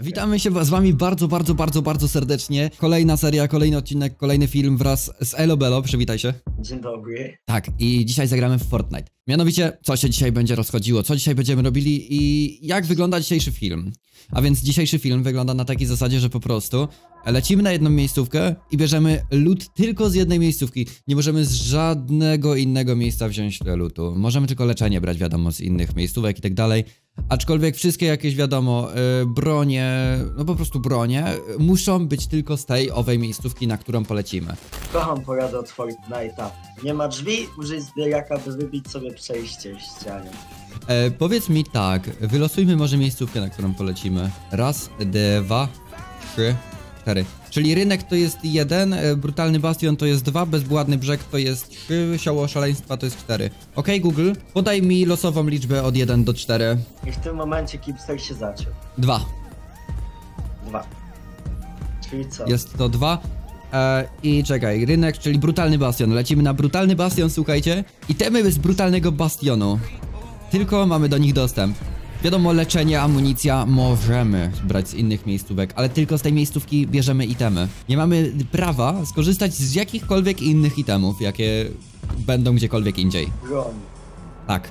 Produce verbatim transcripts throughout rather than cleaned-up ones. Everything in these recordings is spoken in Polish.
Witamy się z wami bardzo, bardzo, bardzo, bardzo serdecznie. Kolejna seria, kolejny odcinek, kolejny film wraz z EloBelo. Przywitaj się. Dzień dobry. Tak, i dzisiaj zagramy w Fortnite. Mianowicie, co się dzisiaj będzie rozchodziło, co dzisiaj będziemy robili i jak wygląda dzisiejszy film. A więc dzisiejszy film wygląda na takiej zasadzie, że po prostu lecimy na jedną miejscówkę i bierzemy loot tylko z jednej miejscówki. Nie możemy z żadnego innego miejsca wziąć lootu. Możemy tylko leczenie brać, wiadomo, z innych miejscówek i tak dalej. Aczkolwiek wszystkie jakieś, wiadomo, yy, bronie, no po prostu bronie, yy, muszą być tylko z tej owej miejscówki, na którą polecimy. Kocham poradę od Fortnite'a. Nie ma drzwi, użyj zbieraka, by wybić sobie przejście w ścianie. Yy, powiedz mi tak, wylosujmy może miejscówkę, na którą polecimy. Raz, dwa, trzy, cztery. Czyli rynek to jest jeden, yy, Brutalny Bastion to jest dwa, Bezwładny Brzeg to jest trzy, Sioło Szaleństwa to jest cztery. Okej, okay, Google, podaj mi losową liczbę od jeden do czterech. I w tym momencie KipstaR się zaciął. Dwa. Dwa. Czyli co? Jest to dwa. E, I czekaj, rynek, czyli Brutalny Bastion. Lecimy na Brutalny Bastion, słuchajcie. I temy z Brutalnego Bastionu. Tylko mamy do nich dostęp. Wiadomo, leczenie, amunicja możemy brać z innych miejscówek, ale tylko z tej miejscówki bierzemy itemy. Nie mamy prawa skorzystać z jakichkolwiek innych itemów, jakie będą gdziekolwiek indziej. Broń. Tak.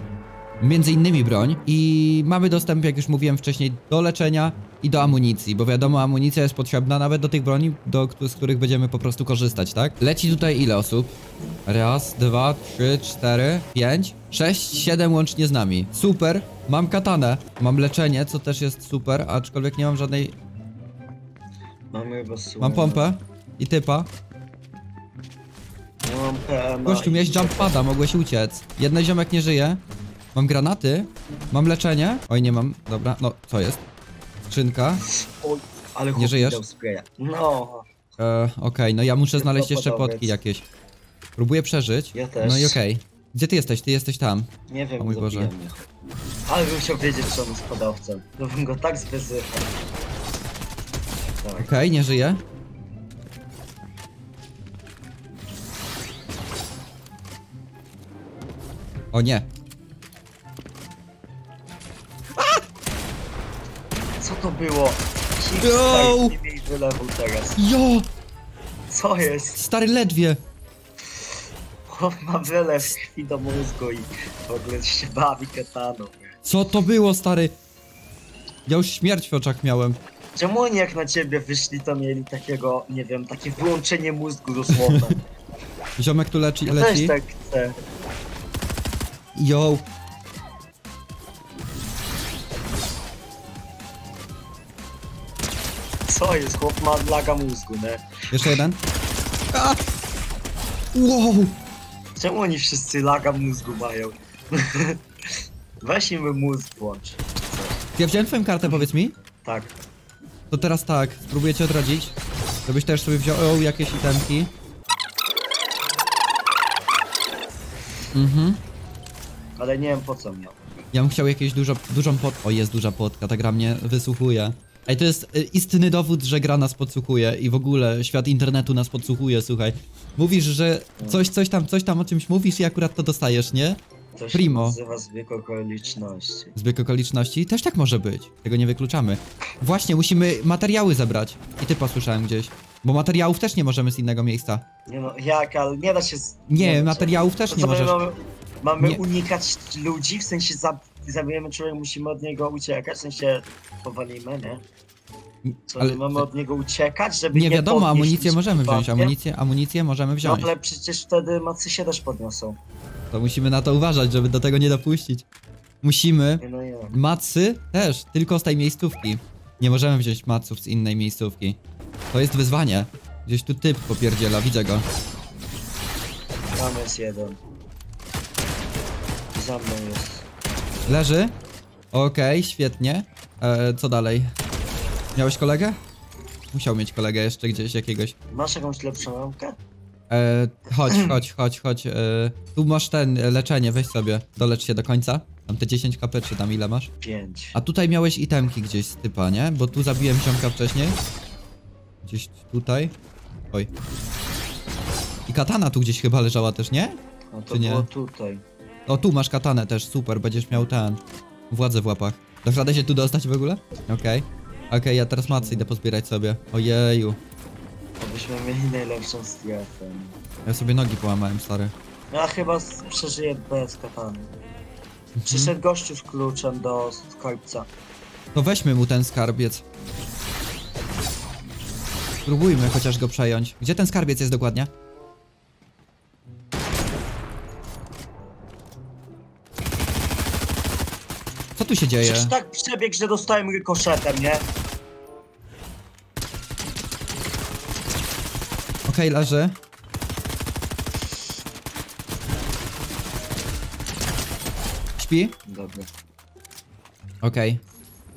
Między innymi broń i mamy dostęp, jak już mówiłem wcześniej, do leczenia i do amunicji, bo wiadomo, amunicja jest potrzebna nawet do tych broni, do, z których będziemy po prostu korzystać, tak? Leci tutaj ile osób? Raz, dwa, trzy, cztery, pięć, sześć, siedem łącznie z nami. Super, mam katanę, mam leczenie, co też jest super, aczkolwiek nie mam żadnej... Mamy was... Mam pompę i typa. Gościu, miałeś jumppada, mogłeś uciec. Jeden ziomek nie żyje. Mam granaty, mam leczenie. Oj, nie mam, dobra, no, co jest? Skrzynka. Oj, ale nie żyjesz? No. E, okej, okay, no ja muszę znaleźć jeszcze potki jakieś. Próbuję przeżyć. Ja też. No i okej. Okay. Gdzie ty jesteś? Ty jesteś tam. Nie wiem, o mój Boże. Mnie. Ale bym chciał wiedzieć, czy on jest podawcem. No bym go tak zwyzywał. Okej, okay, nie żyje. O nie. Co to było? Jo! Jo! Co jest? Stary, ledwie! Chłop ma wylew krwi do mózgu i w ogóle się bawi kataną. Co to było, stary? Ja już śmierć w oczach miałem. Czemu oni jak na ciebie wyszli, to mieli takiego, nie wiem, takie wyłączenie mózgu dosłownie? Ziomek tu leci, ja leci. Też tak chcę. Jo! Co jest? Chłop ma laga mózgu, nie? Jeszcze jeden? A! Wow! Czemu oni wszyscy laga mózgu mają? Weź im mózg włącz. Ja wziąłem twoją kartę, powiedz mi? Tak. To teraz tak, spróbuję cię odradzić. Żebyś też sobie wziął jakieś itemki. Mhm. Ale nie wiem po co miał. Ja bym chciał jakieś dużo, dużą pot... O, jest duża potka, ta gra mnie wysłuchuje. Ej, to jest istny dowód, że gra nas podsłuchuje i w ogóle świat internetu nas podsłuchuje, słuchaj. Mówisz, że coś, coś tam, coś tam o czymś mówisz i akurat to dostajesz, nie? To się nazywa zbieg okoliczności. Zbieg okoliczności? Też tak może być. Tego nie wykluczamy. Właśnie, musimy materiały zebrać. I typa słyszałem gdzieś. Bo materiałów też nie możemy z innego miejsca. Nie no, jak, ale nie da się... Z... Nie, nie, materiałów też nie możesz. Mamy, mamy nie. unikać ludzi, w sensie za... Zabijemy człowieka, musimy od niego uciekać, w sensie powalimy, nie? Co, ale mamy od niego uciekać, żeby nie... Nie wiadomo, amunicję możemy wziąć, amunicję, amunicję możemy wziąć. No ale przecież wtedy macy się też podniosą. To musimy na to uważać, żeby do tego nie dopuścić. Musimy... Nie, no, nie. Macy też, tylko z tej miejscówki. Nie możemy wziąć maców z innej miejscówki. To jest wyzwanie. Gdzieś tu typ popierdziela, widzę go. Tam jest jeden. Za mną jest. Leży? Okej, okay, świetnie. E, co dalej? Miałeś kolegę? Musiał mieć kolegę jeszcze gdzieś jakiegoś. Masz jakąś lepszą ramkę? E, chodź, chodź, chodź, chodź. E, tu masz ten leczenie, weź sobie. Dolecz się do końca. Tam te dziesięć ka pe, czy tam ile masz? pięć. A tutaj miałeś itemki gdzieś z typa, nie? Bo tu zabiłem ziomka wcześniej. Gdzieś tutaj. Oj. I katana tu gdzieś chyba leżała też, nie? No to czy było nie? Tutaj. O, tu masz katanę też, super, będziesz miał ten... Władzę w łapach. Dasz radę się tu dostać w ogóle? Okej. Okay. Okej, okay, ja teraz macę idę pozbierać sobie. Ojeju. To byśmy mieli najlepszą strefę. Ja sobie nogi połamałem, stary. Ja chyba przeżyję bez katany. Przyszedł gościu z kluczem do skarbca. No weźmy mu ten skarbiec. Spróbujmy chociaż go przejąć. Gdzie ten skarbiec jest dokładnie? Co tu się dzieje? Przecież tak przebiegł, że dostałem rykoszetem, nie? Okej, okay, leży. Śpi? Dobrze. Okej. Okay.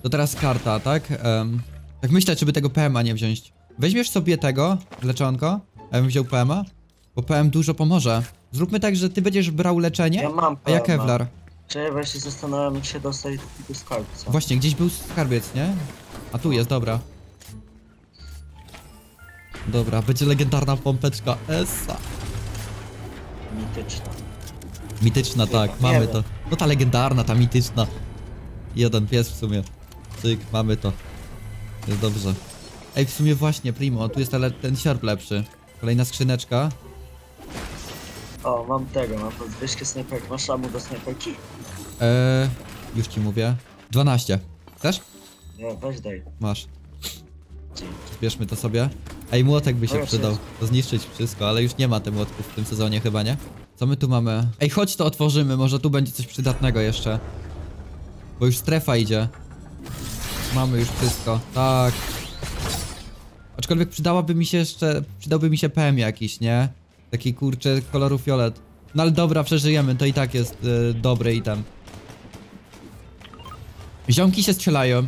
To teraz karta, tak? Um, tak myślę, żeby tego P M a nie wziąć. Weźmiesz sobie tego, leczonko? Ja bym wziął P M a? Bo P M dużo pomoże. Zróbmy tak, że ty będziesz brał leczenie, ja mam a ja kevlar. Czy ja właśnie zastanawiam, jak się dostać do takiego skarbca. Właśnie, gdzieś był skarbiec, nie? A tu jest, dobra. Dobra, będzie legendarna pompeczka Esa. Mityczna. Mityczna, Chyba. tak, mamy to. No ta legendarna, ta mityczna. Jeden pies w sumie. Cyk, mamy to. Jest dobrze. Ej, w sumie właśnie, primo, tu jest ten siarp lepszy. Kolejna skrzyneczka. O, mam tego, mam podwyżkę snajperki. Masz amu do snajperki? Eee, już ci mówię. dwanaście. Chcesz? Nie, weź daj. Masz. Dzięki. Bierzmy to sobie. Ej, młotek by się no, przydał. To zniszczyć wszystko, ale już nie ma tych młotków w tym sezonie chyba, nie? Co my tu mamy? Ej, chodź to otworzymy, może tu będzie coś przydatnego jeszcze. Bo już strefa idzie. Mamy już wszystko, tak. Aczkolwiek przydałaby mi się jeszcze, przydałby mi się P M jakiś, nie? Taki kurczę koloru fiolet. No ale dobra, przeżyjemy, to i tak jest yy, dobry item. Ziomki się strzelają.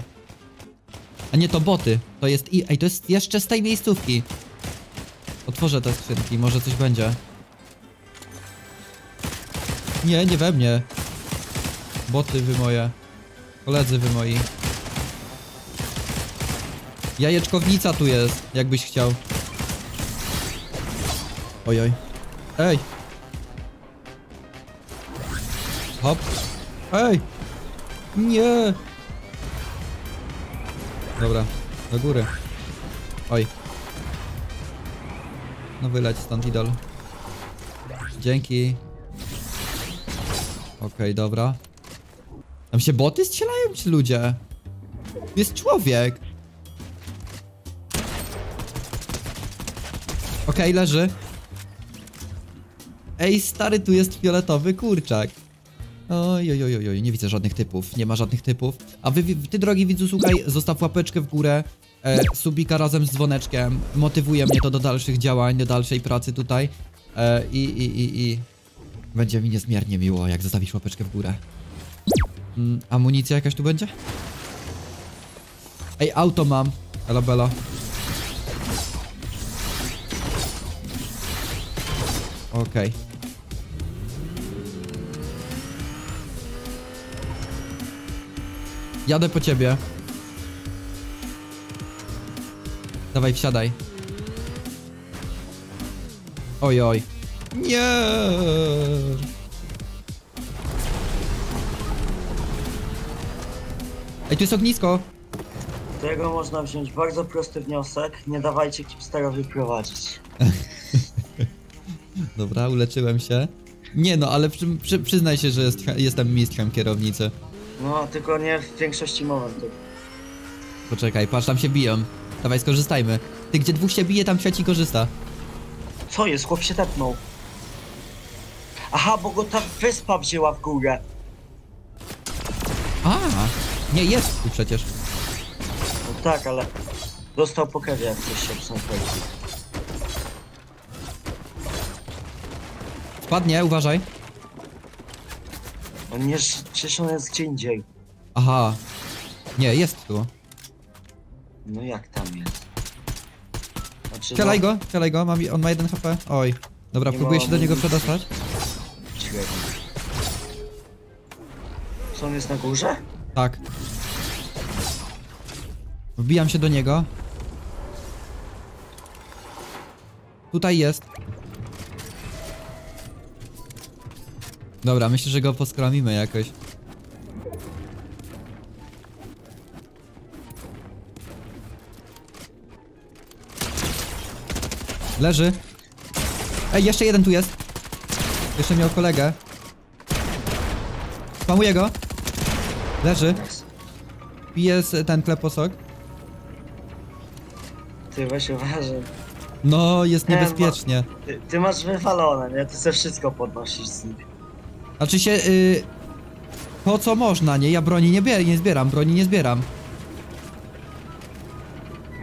A nie, to boty. To jest i... Ej, to jest jeszcze z tej miejscówki. Otworzę te skrzynki, może coś będzie. Nie, nie we mnie. Boty wy moje. Koledzy wy moi. Jajeczkownica tu jest, jakbyś chciał. Ojoj. Ej! Hop! Ej! Nie! Dobra, do góry. Oj. No wyleć stąd, idol. Dzięki. Okej, okay, dobra. Tam się boty strzelają ci ludzie. Jest człowiek. Okej, okay, leży. Ej, stary, tu jest fioletowy kurczak. Oj, oj, oj, oj, nie widzę żadnych typów, nie ma żadnych typów. A wy, ty drogi widzu, słuchaj, zostaw łapeczkę w górę, e, subika razem z dzwoneczkiem. Motywuje mnie to do dalszych działań, do dalszej pracy tutaj. E, i, i, i, i... Będzie mi niezmiernie miło, jak zostawisz łapeczkę w górę. Mm, amunicja jakaś tu będzie? Ej, auto mam. EloBelo. Okej. Okay. Jadę po ciebie. Dawaj, wsiadaj. Oj, oj. Nie. Ej, tu jest ognisko. Z tego można wziąć bardzo prosty wniosek. Nie dawajcie KipstaRowi prowadzić. Dobra, uleczyłem się. Nie no, ale przy, przy, przyznaj się, że jest, jestem mistrzem kierownicy. No, tylko nie w większości momentów. Poczekaj, patrz, tam się biją. Dawaj, skorzystajmy. Ty, gdzie dwóch się bije, tam trzeci korzysta. Co jest? Chłop się tepnął. Aha, bo go ta wyspa wzięła w górę. A, nie, jest tu przecież. No tak, ale dostał po kewie, jak coś się obsądzi. Spadnie, uważaj. On jest, przecież on jest gdzie indziej. Aha. Nie, jest tu. No jak tam jest? Znaczy, cielaj no... go, cielaj go, mam, on ma jeden H P. Oj. Dobra, nie próbuję się do niego przedostać. Ciekawe. Co, on jest na górze? Tak. Wbijam się do niego. Tutaj jest. Dobra, myślę, że go poskramimy jakoś. Leży. Ej, jeszcze jeden tu jest. Jeszcze miał kolegę. Spamuję go. Leży. Pije ten kleposok. Ty weź uważaj. No, jest niebezpiecznie. E, ma, ty, ty masz wyfalone, nie? Ty sobie wszystko podnosisz z nich. Znaczy się... Y, po co można, nie? Ja broni nie, bier, nie zbieram, broni nie zbieram.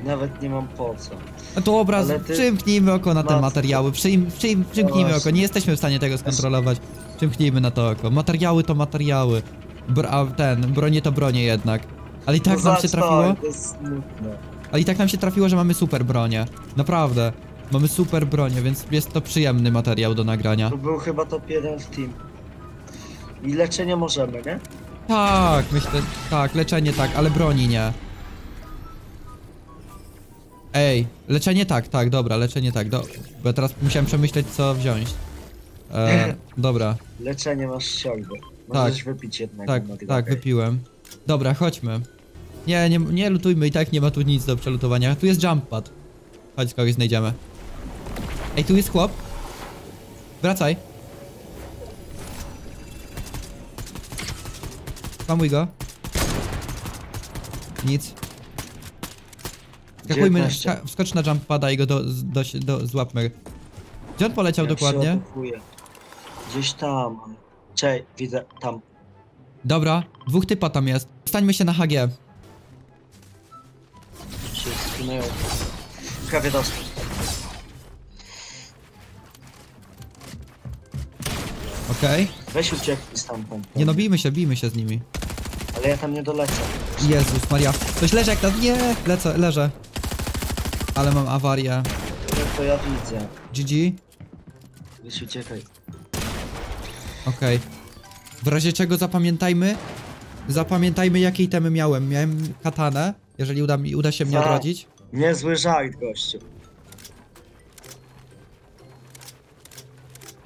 Nawet nie mam po co. A tu obraz, ty... przymknijmy oko na te materiały, Przym, przym, przymknijmy oko, nie jesteśmy w stanie tego skontrolować. Przymknijmy na to oko, materiały to materiały. Bra, ten, bronie to bronie jednak. Ale i tak no nam się trafiło... To jest smutne. Ale i tak nam się trafiło, że mamy super bronię. Naprawdę. Mamy super bronię, więc jest to przyjemny materiał do nagrania. To był chyba top jeden w team. I leczenie możemy, nie? Tak, myślę, tak, leczenie tak, ale broni nie. Ej, leczenie tak, tak, dobra, leczenie tak, do... Bo ja teraz musiałem przemyśleć, co wziąć. E, dobra. Leczenie masz siągło. Możesz tak, wypić jednego. Tak, tak, okay. Wypiłem. Dobra, chodźmy. Nie, nie, nie lutujmy, i tak nie ma tu nic do przelutowania. Tu jest jump pad. Chodź, kogoś znajdziemy. Ej, tu jest chłop. Wracaj. Spamuj go. Nic. Skakujmy, na, wskocz na jump pada i go do, do, do, do, złapmy. Gdzie on poleciał ja dokładnie? Gdzieś tam. Cześć, widzę, tam. Dobra, dwóch typa tam jest. Stańmy się na H G. Skinęło. Prawie dostał. Okej. Okay. Weź ucieknij stamtąd. Nie no, bijmy się, bijmy się z nimi. Ale ja tam nie dolecę. Jezus Maria. Coś leży jak tam. Nie! Lecę, leżę. Ale mam awarię. To ja widzę. G G. Weź uciekaj. Okej. Okay. W razie czego zapamiętajmy. Zapamiętajmy, jakie itemy miałem. Miałem katanę. Jeżeli uda, mi, uda się mnie odrodzić. Niezły żart, gościu.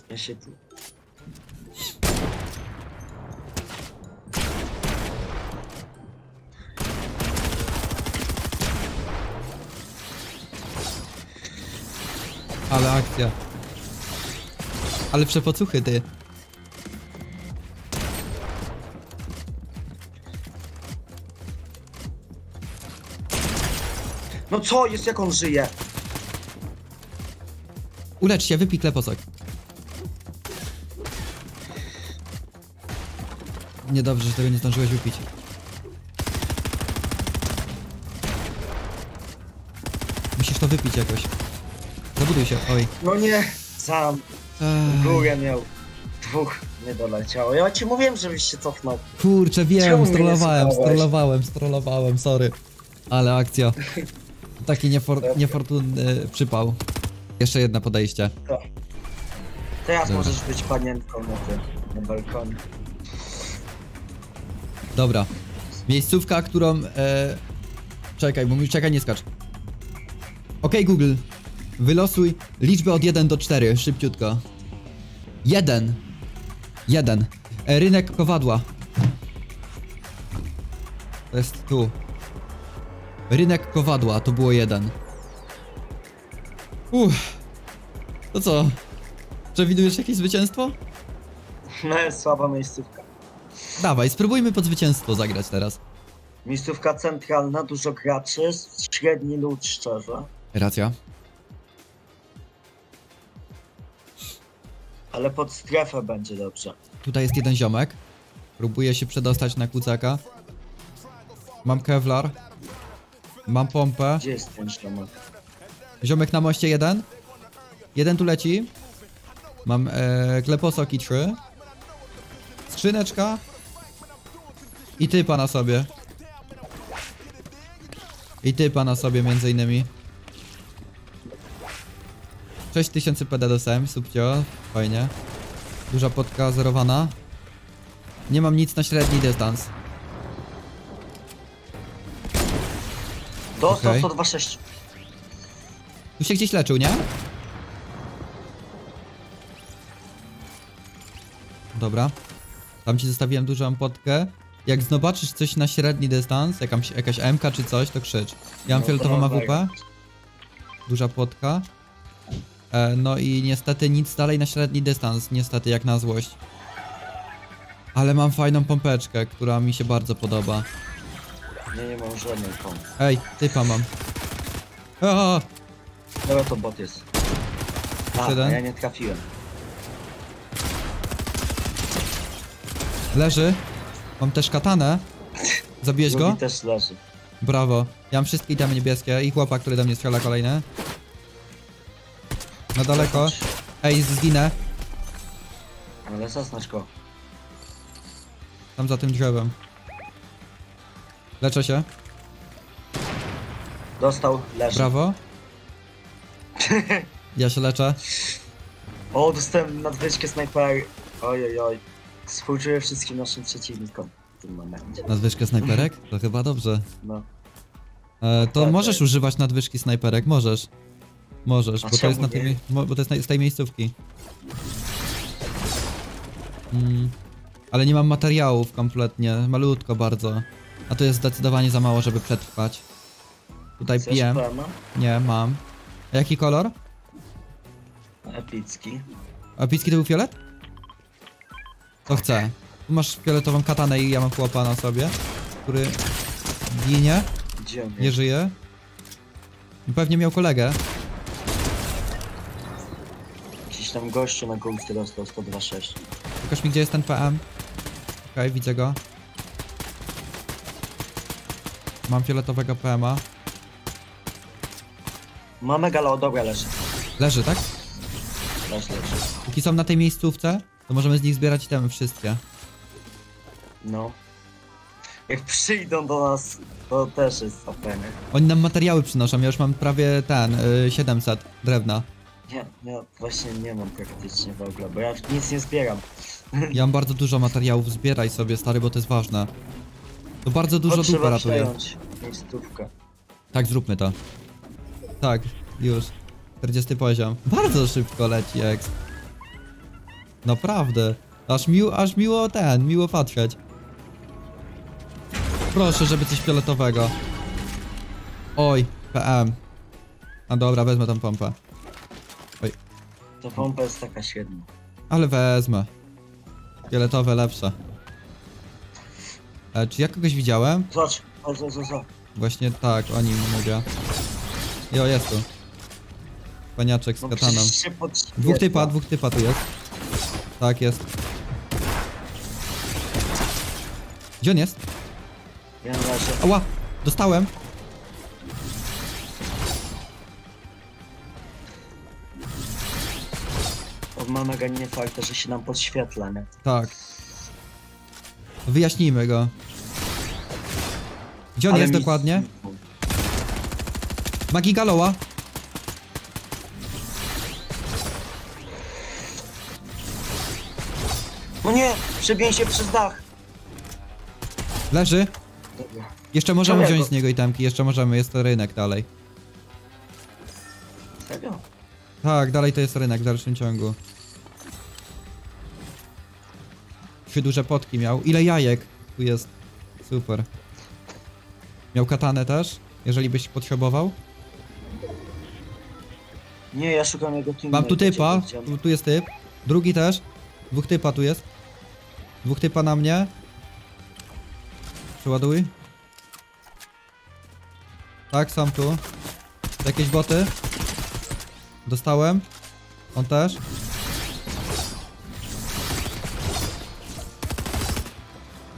Ja się tu... Ale akcja. Ale przepocuchy, ty. No co jest, jak on żyje? Ulecz się, wypij kleposok. Niedobrze, że tego nie zdążyłeś wypić. Musisz to wypić jakoś. Zabuduj się, oj. No nie, sam. Ech. Górę miał. Dwóch nie doleciało. Ja ci mówiłem, żebyś się cofnął. Kurczę, wiem, strollowałem, strollowałem, strollowałem, sorry. Ale akcja. Taki niefor niefortunny przypał. Jeszcze jedno podejście. To. Teraz Dobra. możesz być panienką na tym, na balkonie. Dobra. Miejscówka, którą... E... Czekaj, bo mi... Czekaj, nie skacz. Ok, Google. Wylosuj liczbę od jeden do czterech, szybciutko. jeden. jeden. E, rynek kowadła. To jest tu. Rynek kowadła, to było jeden. Uff. To co? Przewidujesz jakieś zwycięstwo? No jest słaba miejscówka. Dawaj, spróbujmy pod zwycięstwo zagrać teraz. Miejscówka centralna, dużo graczy, średni lud, szczerze. Racja. Ale pod strefę będzie dobrze. Tutaj jest jeden ziomek. Próbuję się przedostać na kucaka. Mam kevlar. Mam pompę. Gdzie jest ten ziomek? Ziomek na moście jeden. Jeden tu leci. Mam e, kleposoki trzy. Skrzyneczka. I typa na sobie. I typa na sobie między innymi. sześć tysięcy P D dostałem, subcio. Fajnie. Duża potka zerowana. Nie mam nic na średni dystans. Dostał okay. sto dwadzieścia sześć. Tu się gdzieś leczył, nie? Dobra. Tam ci zostawiłem dużą potkę. Jak zobaczysz coś na średni dystans, jakaś, jakaś M K czy coś, to krzycz. Ja mam no, fioletową A W P. Duża potka. No i niestety nic dalej na średni dystans, niestety jak na złość. Ale mam fajną pompeczkę, która mi się bardzo podoba. Nie, nie mam żadnej pomp. Ej, typa mam. Aaaa! Dobra, to bot jest. A, a ja nie trafiłem. Leży. Mam też katanę. Zabiłeś go? Też leży. Brawo. Ja mam wszystkie itemy niebieskie i chłopa, który do mnie strzela kolejny. Na daleko. Ej, zginę. Ale zasnacz go. Tam za tym drzewem. Leczę się. Dostał, leży. Brawo. Ja się leczę. O, dostałem nadwyżkę snajpera. Ojoj, oj. Współczuję wszystkim naszym przeciwnikom w tym momencie. Nadwyżkę snajperek? To chyba dobrze. No. E, to tak, możesz tak. używać nadwyżki snajperek, możesz. Możesz, bo to, jest na tej, bo to jest z tej miejscówki. Mm. Ale nie mam materiałów kompletnie, malutko bardzo. A to jest zdecydowanie za mało, żeby przetrwać. Tutaj P M. Nie, mam. A jaki kolor? Epicki. Epicki to był fiolet? To chcę. Tu masz fioletową katanę i ja mam chłopa na sobie, który ginie. Nie żyje. Pewnie miał kolegę. Jakiś tam gościu na gumce dostał sto dwa sześć. Pokaż mi, gdzie jest ten P M. Okej, widzę go. Mam fioletowego P M-a. Mam megalo, dobra, leży. Leży, tak? Leży, leży. Póki są na tej miejscówce, to możemy z nich zbierać itemy wszystkie. No. Jak przyjdą do nas, to też jest O P. Oni nam materiały przynoszą, ja już mam prawie ten, y, siedemset drewna. Nie, ja właśnie nie mam praktycznie w ogóle, bo ja nic nie zbieram. Ja mam bardzo dużo materiałów, zbieraj sobie, stary, bo to jest ważne. To bardzo dużo dupy ratuje. Tak, zróbmy to. Tak, już. czterdziesty poziom. Bardzo szybko leci, eks. Naprawdę. Aż miło, aż miło ten, miło patrzeć. Proszę, żeby coś fioletowego. Oj, P M. A dobra, wezmę tą pompę. Oj. To pompa jest taka średnia. Ale wezmę. Fioletowe lepsze. E, czy ja kogoś widziałem? Zobacz, o, o, o, o. Właśnie tak, o nim mówię. Jo, jest tu. Paniaczek z kataną. Dwóch typa, dwóch typa tu jest. Tak, jest. Gdzie on jest? Ała! Dostałem! O, mamy go nie fakt, że się nam podświetla, nie? Tak. Wyjaśnijmy go. Gdzie on Ale jest mi... dokładnie? Magii Galoa. No nie! Przebiję się przez dach! Leży! Dobra. Jeszcze możemy Czemu wziąć go? z niego itemki, jeszcze możemy, jest to rynek dalej. Serio? Tak, dalej to jest rynek w dalszym ciągu. Trzy duże potki miał. Ile jajek tu jest? Super. Miał katanę też, jeżeli byś potrzebował. Nie, ja szukam jego teamu. Mam tu typa, tu, tu jest typ. Drugi też. Dwóch typa tu jest. Dwóch typa na mnie. Przeładuj. Tak, sam tu. Jakieś boty. Dostałem. On też.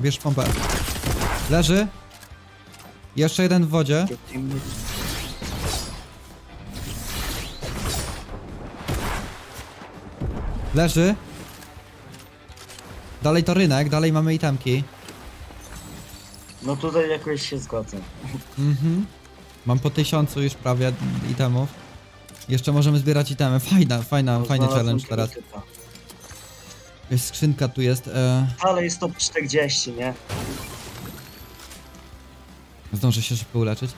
Bierz pompę. Leży. Jeszcze jeden w wodzie. Leży. Dalej to rynek, dalej mamy itemki. No tutaj jakoś się zgodzę. Mhm. Mam po tysiącu już prawie itemów. Jeszcze możemy zbierać itemy. Fajna, fajna, no, fajny challenge teraz. Typa. Jest skrzynka, tu jest. E... Ale jest to czterdzieści, nie? Zdążę się szybko uleczyć?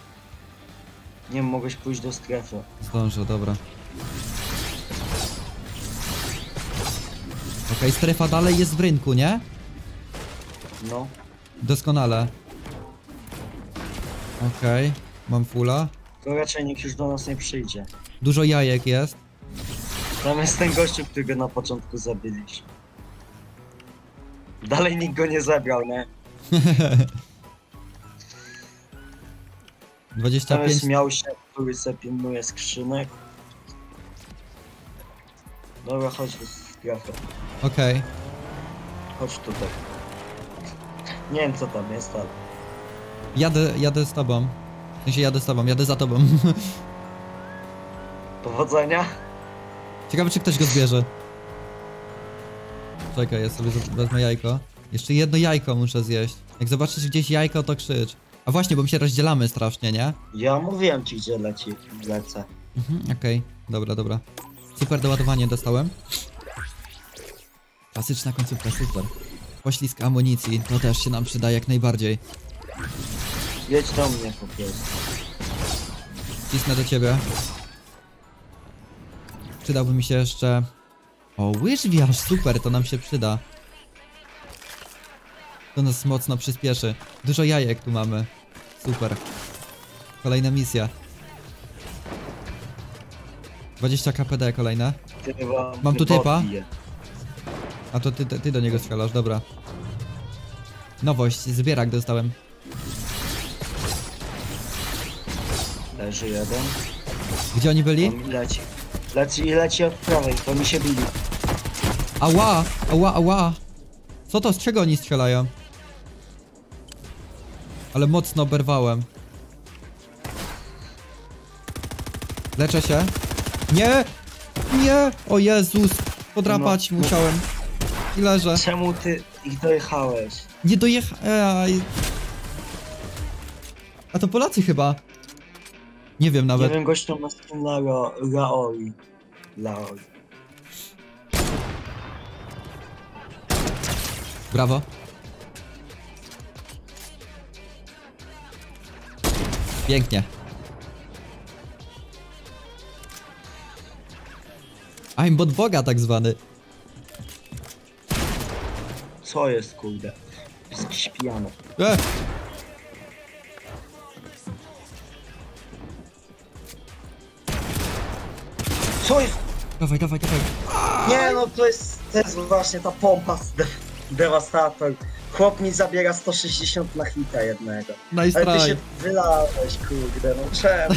Nie, mogłeś pójść do strefy. Zdążę, dobra. Okej, okay, strefa dalej jest w rynku, nie? No. Doskonale. Okej, okay, mam fula. To raczej nikt już do nas nie przyjdzie. Dużo jajek jest. Tam jest ten gościu, którego na początku zabiliśmy. Dalej nikt go nie zabrał, nie? dwadzieścia pięć... Tam jest miał się, który se pilnuje skrzynek. Dobra, chodź do strefy. Okej. Okay. Chodź tutaj. Nie wiem co tam jest, ale... Jadę, jadę z tobą. W sensie jadę z tobą, jadę za tobą. Powodzenia. Ciekawe czy ktoś go zbierze. Czekaj, ja sobie wezmę jajko. Jeszcze jedno jajko muszę zjeść. Jak zobaczysz gdzieś jajko, to krzycz. A właśnie, bo my się rozdzielamy strasznie, nie? Ja mówiłem ci, gdzie leci, lecę. Mhm, okej, okay. Dobra, dobra. Super doładowanie dostałem. Klasyczna końcówka, super. Poślizg amunicji, to też się nam przyda jak najbardziej. Jedź do mnie po prostu. Cisnę do ciebie. Przydałby mi się jeszcze... O, łyżwiarz, super, to nam się przyda. To nas mocno przyspieszy. Dużo jajek tu mamy. Super. Kolejna misja. dwadzieścia K P D kolejne. Mam tu typa. A to ty, ty do niego strzelasz, dobra. Nowość, zbierak dostałem. Leży jeden. Gdzie oni byli? Leci. Leci, leci od prawej, to mi się bili. Ała, ała, ała. Co to, z czego oni strzelają? Ale mocno oberwałem. Leczę się. Nie! Nie! O Jezus! Podrapać no, musiałem. I leżę. Czemu ty ich dojechałeś? Nie dojechałem. A to Polacy chyba. Nie wiem nawet. Nie wiem, gościu ma stronę Lao... Laoi. Laoi. Brawo. Pięknie. I'm bot boga tak zwany. Co jest kurde? Jest śpijano. E! Co jest? Dawaj, dawaj, dawaj. Nie no, to jest, to jest właśnie ta pompa z de Devastator. Chłop mi zabiera sto sześćdziesiąt na hita jednego. Nice. Ale ty try. Się wylałeś, kurde, no czemu?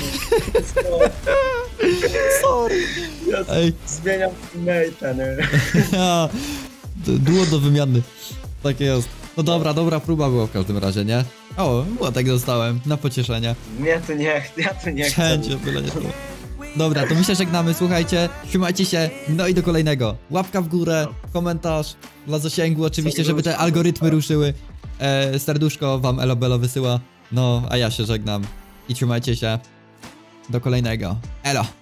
Sorry. Ja Ej. Zmieniam teammate'a, nie? Było do wymiany. Tak jest. No dobra, dobra próba była w każdym razie, nie? O, młotek dostałem, na pocieszenie. Nie, to nie, ja to nie chcę. Wszędzie, byle nie było. Dobra, to my się żegnamy, słuchajcie, trzymajcie się, no i do kolejnego. Łapka w górę, komentarz dla zasięgu oczywiście, żeby te algorytmy ruszyły. E, serduszko wam EloBelo wysyła, no a ja się żegnam i trzymajcie się. Do kolejnego. Elo!